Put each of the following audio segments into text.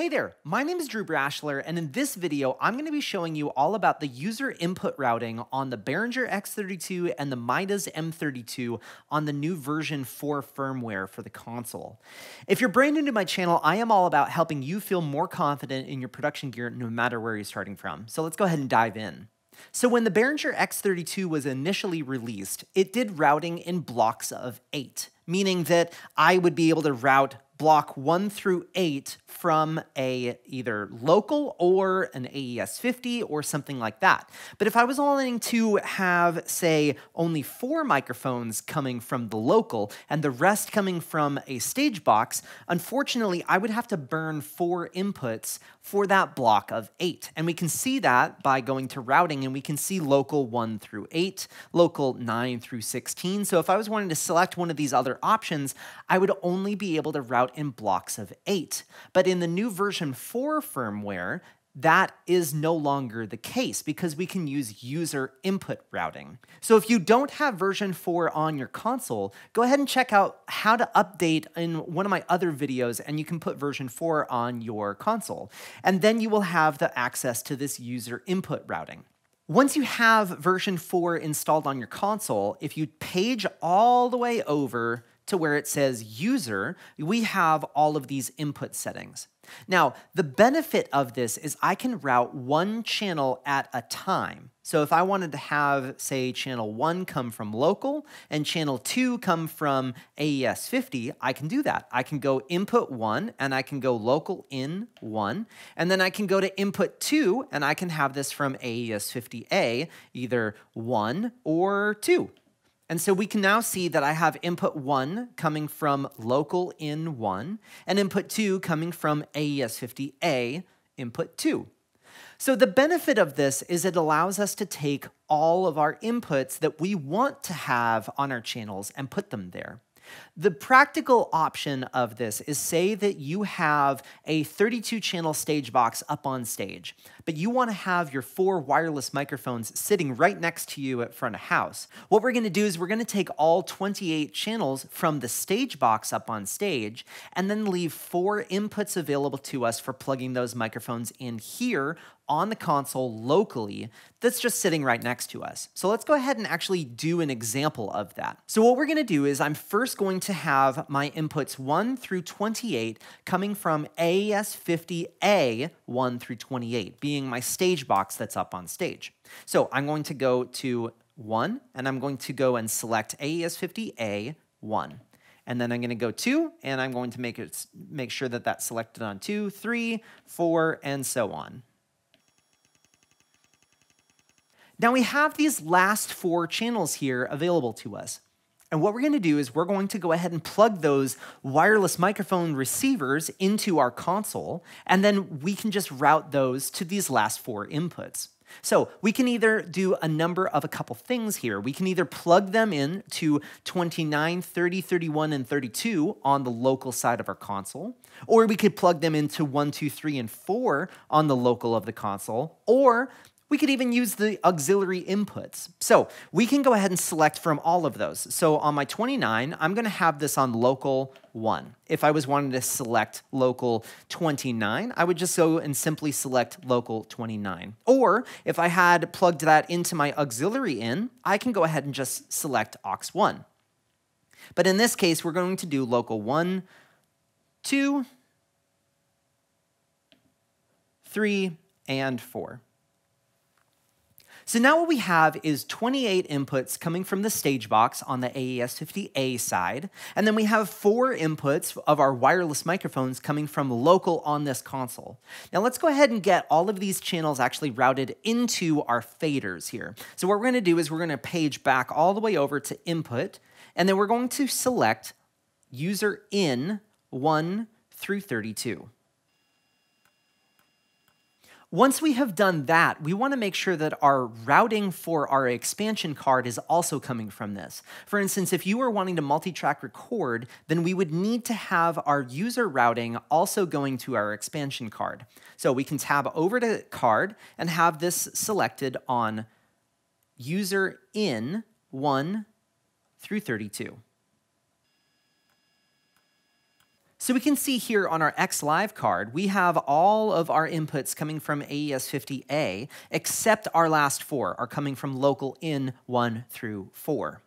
Hey there, my name is Drew Brashler, and in this video, I'm going to be showing you all about the user input routing on the Behringer X32 and the Mida's M32 on the new version 4 firmware for the console. If you're brand new to my channel, I am all about helping you feel more confident in your production gear no matter where you're starting from. So let's go ahead and dive in. So when the Behringer X32 was initially released, it did routing in blocks of 8, meaning that I would be able to route block 1 through 8 from either local or an AES50 or something like that. But if I was wanting to have, say, only 4 microphones coming from the local and the rest coming from a stage box, unfortunately, I would have to burn 4 inputs for that block of 8. And we can see that by going to routing, and we can see local 1 through 8, local 9 through 16. So if I was wanting to select one of these other options, I would only be able to route in blocks of 8. But in the new version 4 firmware, that is no longer the case because we can use user input routing. So if you don't have version 4 on your console, go ahead and check out how to update in one of my other videos, and you can put version 4 on your console. And then you will have the access to this user input routing. Once you have version 4 installed on your console, if you page all the way over to where it says user, we have all of these input settings. Now, the benefit of this is I can route 1 channel at a time. So if I wanted to have, say, channel 1 come from local and channel 2 come from AES50, I can do that. I can go input 1 and I can go local in 1, and then I can go to input 2 and I can have this from AES50A, either 1 or 2. And so we can now see that I have input 1 coming from local in 1 and input 2 coming from AES50A input 2. So the benefit of this is it allows us to take all of our inputs that we want to have on our channels and put them there. The practical option of this is, say that you have a 32-channel stage box up on stage, but you want to have your 4 wireless microphones sitting right next to you at front of house. What we're going to do is we're going to take all 28 channels from the stage box up on stage and then leave 4 inputs available to us for plugging those microphones in here on the console locally that's just sitting right next to us. So let's go ahead and actually do an example of that. So what we're going to do is I'm first going to have my inputs 1 through 28 coming from AES50A 1 through 28, being my stage box that's up on stage. So I'm going to go to 1, and I'm going to go and select AES50A 1. And then I'm going to go 2, and I'm going to make sure that that's selected on 2, 3, 4, and so on. Now we have these last 4 channels here available to us. And what we're going to do is we're going to go ahead and plug those wireless microphone receivers into our console, and then we can just route those to these last 4 inputs. So we can either do a couple things here. We can either plug them in to 29, 30, 31, and 32 on the local side of our console, or we could plug them into 1, 2, 3, and 4 on the local of the console, or we could even use the auxiliary inputs. So we can go ahead and select from all of those. So on my 29, I'm going to have this on local 1. If I was wanting to select local 29, I would just go and simply select local 29. Or if I had plugged that into my auxiliary in, I can go ahead and just select aux 1. But in this case, we're going to do local 1, 2, 3, and 4. So now what we have is 28 inputs coming from the stage box on the AES50A side, and then we have 4 inputs of our wireless microphones coming from local on this console. Now let's go ahead and get all of these channels actually routed into our faders here. So what we're going to do is we're going to page back all the way over to input, and then we're going to select user in 1 through 32. Once we have done that, we want to make sure that our routing for our expansion card is also coming from this. For instance, if you were wanting to multi-track record, then we would need to have our user routing also going to our expansion card. So we can tab over to card and have this selected on user in 1 through 32. So we can see here on our XLive card, we have all of our inputs coming from AES50A, except our last four are coming from local in 1 through 4.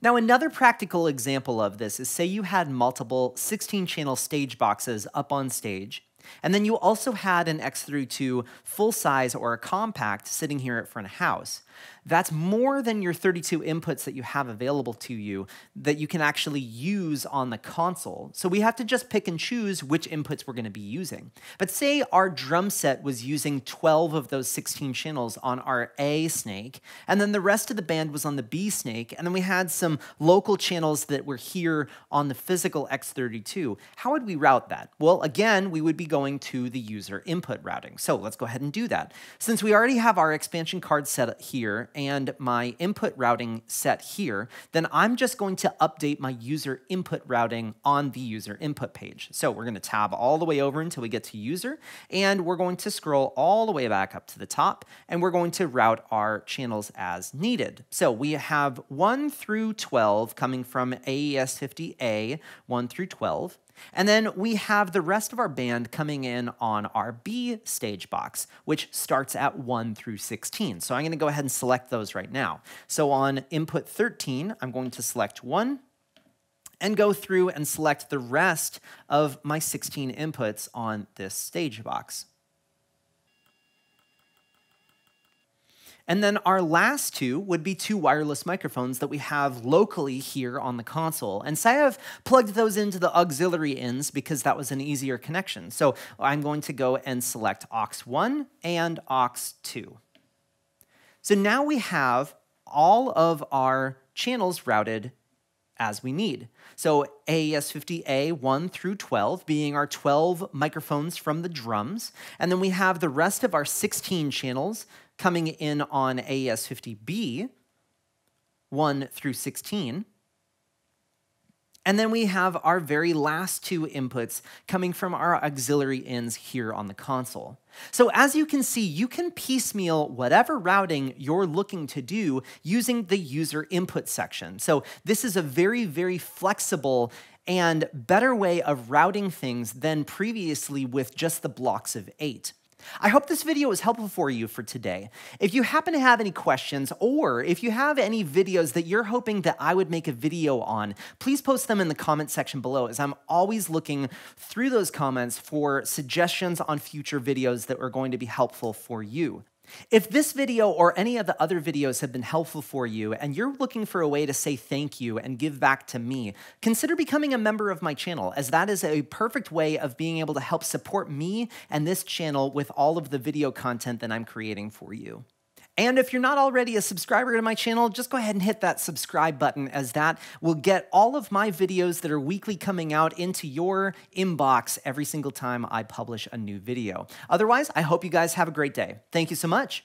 Now, another practical example of this is, say you had multiple 16-channel stage boxes up on stage, and then you also had an X32 full-size or a compact sitting here at front of house. That's more than your 32 inputs that you have available to you that you can actually use on the console. So we have to just pick and choose which inputs we're going to be using. But say our drum set was using 12 of those 16 channels on our A snake, and then the rest of the band was on the B snake, and then we had some local channels that were here on the physical X32. How would we route that? Well, again, we would be going to the user input routing. So let's go ahead and do that. Since we already have our expansion card set up here, and my input routing set here, then I'm just going to update my user input routing on the user input page. So we're going to tab all the way over until we get to user, and we're going to scroll all the way back up to the top, and we're going to route our channels as needed. So we have 1 through 12 coming from AES50A, 1 through 12. And then we have the rest of our band coming in on our B stage box, which starts at 1 through 16. So I'm going to go ahead and select those right now. So on input 13, I'm going to select 1 and go through and select the rest of my 16 inputs on this stage box. And then our last two would be two wireless microphones that we have locally here on the console. And so I have plugged those into the auxiliary ends because that was an easier connection. So I'm going to go and select aux 1 and aux 2. So now we have all of our channels routed as we need. So AES50A 1 through 12 being our 12 microphones from the drums, and then we have the rest of our 16 channels coming in on AES50B 1 through 16, and then we have our very last two inputs coming from our auxiliary ends here on the console. So as you can see, you can piecemeal whatever routing you're looking to do using the user input section. So this is a very, very flexible and better way of routing things than previously with just the blocks of 8. I hope this video was helpful for you for today. If you happen to have any questions, or if you have any videos that you're hoping that I would make a video on, please post them in the comment section below, as I'm always looking through those comments for suggestions on future videos that are going to be helpful for you. If this video or any of the other videos have been helpful for you and you're looking for a way to say thank you and give back to me, consider becoming a member of my channel, as that is a perfect way of being able to help support me and this channel with all of the video content that I'm creating for you. And if you're not already a subscriber to my channel, just go ahead and hit that subscribe button, as that will get all of my videos that are weekly coming out into your inbox every single time I publish a new video. Otherwise, I hope you guys have a great day. Thank you so much.